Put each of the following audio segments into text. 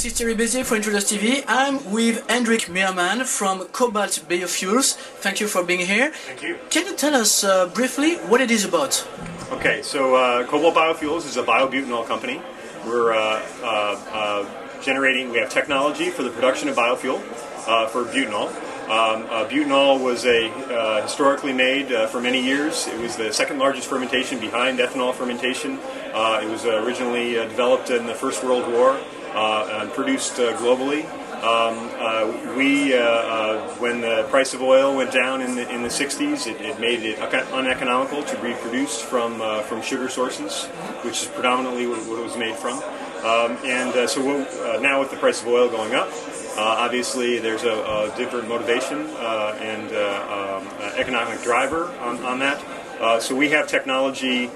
this is Thierry Bezier for Introduce TV. I'm with Hendrik Meerman from Cobalt Biofuels. Thank you for being here. Thank you. Can you tell us briefly what it is about? Okay, so Cobalt Biofuels is a biobutanol company. We're we have technology for the production of biofuel for butanol. Butanol was historically made for many years. It was the second largest fermentation behind ethanol fermentation. It was originally developed in the First World War and produced globally. When the price of oil went down in the 60s, it made it uneconomical to be produced from sugar sources, which is predominantly what it was made from. So now with the price of oil going up, obviously there's a different motivation economic driver on that. So we have technology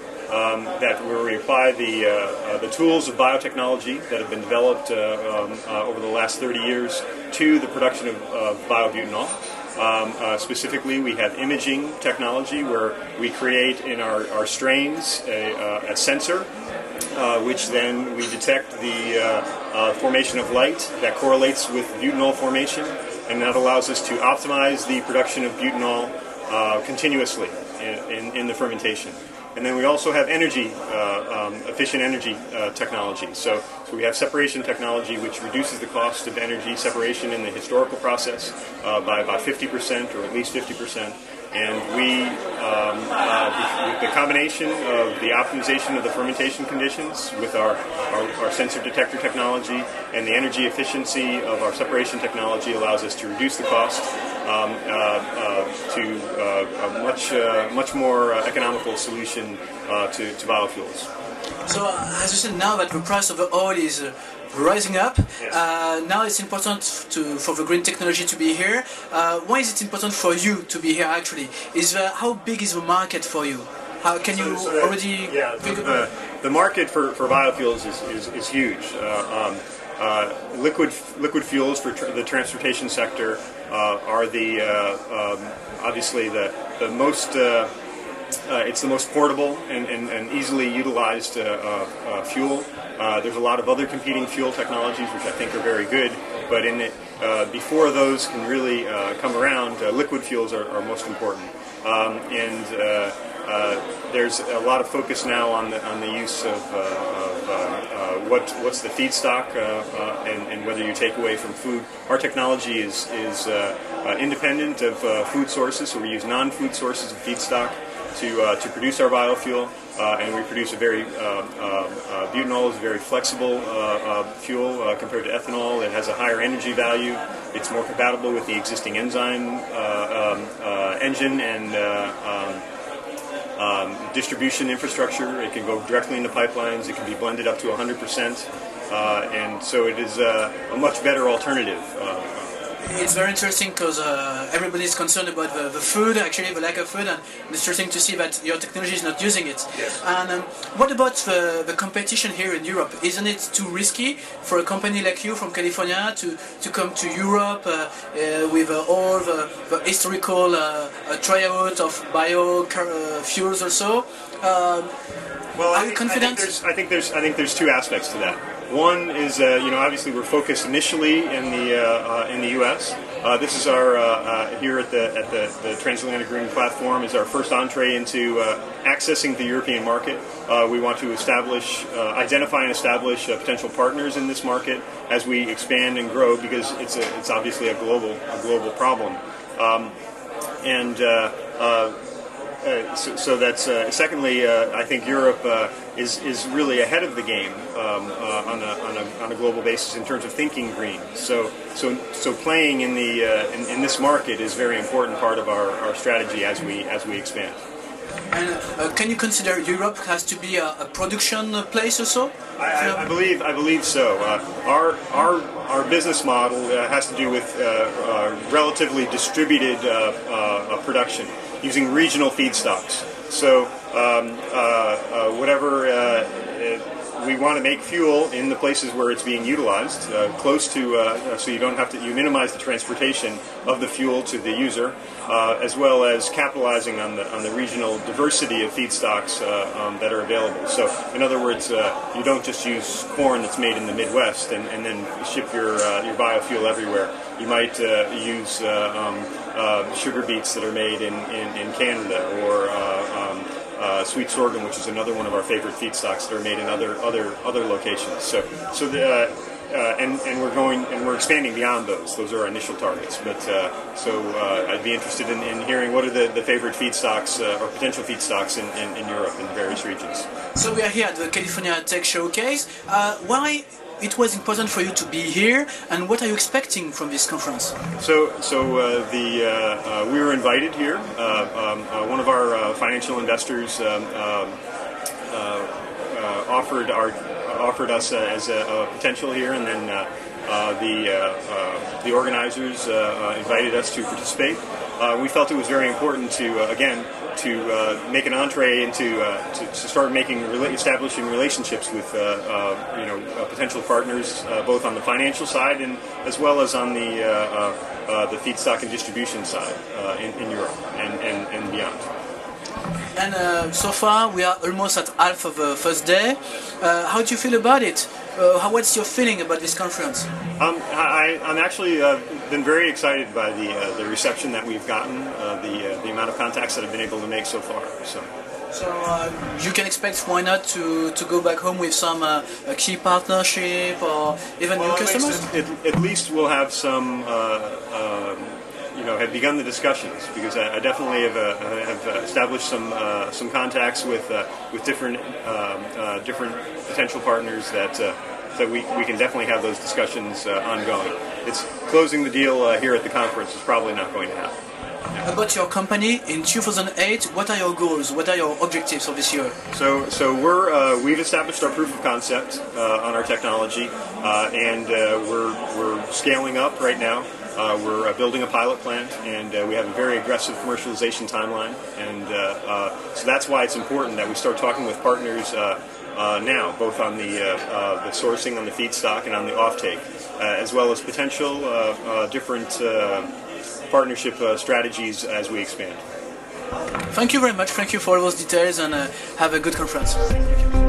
where we apply the tools of biotechnology that have been developed over the last 30 years to the production of biobutanol. Specifically, we have imaging technology where we create in our strains a sensor which then we detect the formation of light that correlates with butanol formation, and that allows us to optimize the production of butanol continuously in the fermentation. And then we also have energy, efficient energy technology. So we have separation technology, which reduces the cost of energy separation in the historical process by about 50%, or at least 50%. And we, with the combination of the optimization of the fermentation conditions with our sensor detector technology and the energy efficiency of our separation technology, allows us to reduce the cost to a much more economical solution to biofuels. So, as you said, now that the price of the oil is rising up, yes. Now it's important for the green technology to be here. Why is it important for you to be here? Actually, how big is the market for you? The market for biofuels is huge. Liquid fuels for the transportation sector are obviously the most. It's the most portable and easily utilized fuel. There's a lot of other competing fuel technologies which I think are very good, but before those can really come around, liquid fuels are most important. There's a lot of focus now on the use of what's the feedstock and whether you take away from food. Our technology is independent of food sources, so we use non-food sources of feedstock to produce our biofuel, and we produce a very butanol is a very flexible fuel compared to ethanol. It has a higher energy value. It's more compatible with the existing enzyme engine and distribution infrastructure. It can go directly into pipelines. It can be blended up to 100%, and so it is a much better alternative. It's very interesting because everybody's concerned about the food, actually the lack of food, and it's interesting to see that your technology is not using it. Yes. And what about the competition here in Europe? Isn't it too risky for a company like you from California to come to Europe with all the historical tryout of biofuels or so? Well, are you confident? I think there's two aspects to that. One is, obviously we're focused initially in the U.S. This is our here at the Transatlantic Green Platform is our first entree into accessing the European market. We want to identify and establish potential partners in this market as we expand and grow, because it's obviously a global problem, So that's secondly. I think Europe is really ahead of the game on a global basis in terms of thinking green. So playing in this market is a very important part of our strategy as we expand. And can you consider Europe has to be a production place or so? I believe so. Our business model has to do with relatively distributed production using regional feedstocks. So whatever we want to make fuel in the places where it's being utilized, close to, so you don't have to, you minimize the transportation of the fuel to the user, as well as capitalizing on the regional diversity of feedstocks that are available. So, in other words, you don't just use corn that's made in the Midwest and then ship your biofuel everywhere. You might use sugar beets that are made in Canada, or sweet sorghum, which is another one of our favorite feedstocks, that are made in other locations. So the and we're expanding beyond those. Those are our initial targets. But so I'd be interested in hearing what are the favorite feedstocks or potential feedstocks in Europe in various regions. So we are here at the California Tech Showcase. Why it was important for you to be here, and what are you expecting from this conference? So we were invited here. One of our financial investors offered us as a potential here, and then the organizers invited us to participate. We felt it was very important to, again, to make an entree and to start establishing relationships with potential partners, both on the financial side and as well as on the feedstock and distribution side in Europe and beyond. And so far we are almost at half of the first day. How do you feel about it? What's your feeling about this conference? I'm actually been very excited by the reception that we've gotten, the amount of contacts that I've been able to make so far. So you can expect, why not, to go back home with some key partnership or even new customers? At least we'll have some. Have begun the discussions, because I definitely have established some contacts with different potential partners that we can definitely have those discussions ongoing. It's closing the deal here at the conference is probably not going to happen. About your company, in 2008, what are your goals? What are your objectives for this year? So we've established our proof of concept on our technology, and we're scaling up right now. We're building a pilot plant, and we have a very aggressive commercialization timeline, and so that's why it's important that we start talking with partners now, both on the sourcing, on the feedstock, and on the offtake, as well as potential different partnership strategies as we expand. Thank you very much. Thank you for all those details, and have a good conference.